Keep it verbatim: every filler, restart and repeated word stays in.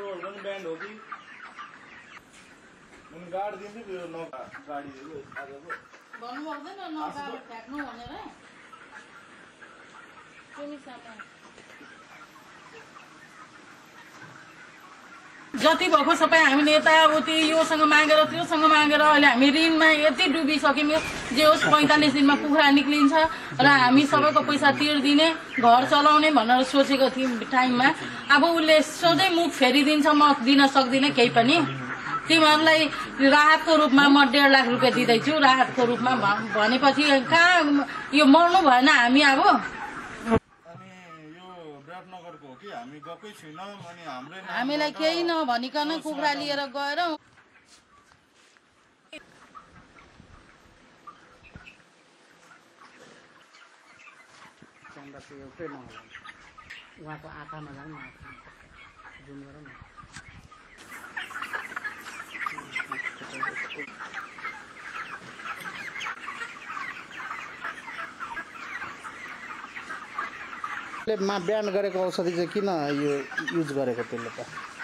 और वन बैंड होगी उन गाड़ दिन से भी नौ गाड़ी दियो बन्नु भन्दै न नौ गाड फ्याक्नु भनेर तिमी सामा जति भएको सबै हामीले यता उति योसँग मागेर त्योसँग मागेर अहिले हामी ऋणमा यति डुबिसक्यौं। जे होस् पैंतालीस दिनमा कुखुरा निक्लिन्छ र हामी सबैको पैसा तिर्दिने घर चलाउने भनेर सोचेको थियौं टाइममा। अब उले सधैं मुख फेरिदिन्छ, म दिन सक्दिन केही पनि। तिमीहरूलाई राहतको रूपमा म डेढ़ लाख रुपैयाँ दिदै छु राहतको रूपमा भनेपछि कहाँ यो मर्नु भएन हामी। अब हामीलाई केही नभनिकन कुखुरा लिएर गएर उहाँको आँखामा झन् जुम गरौँ न। बिहान गरेको औषधि चाहिँ किन यो युज गरेको त्यसले त